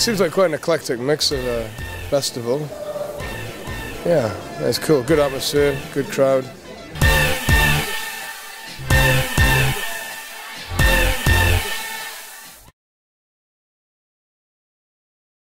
It seems like quite an eclectic mix of a festival. Yeah, that's cool. Good atmosphere, good crowd.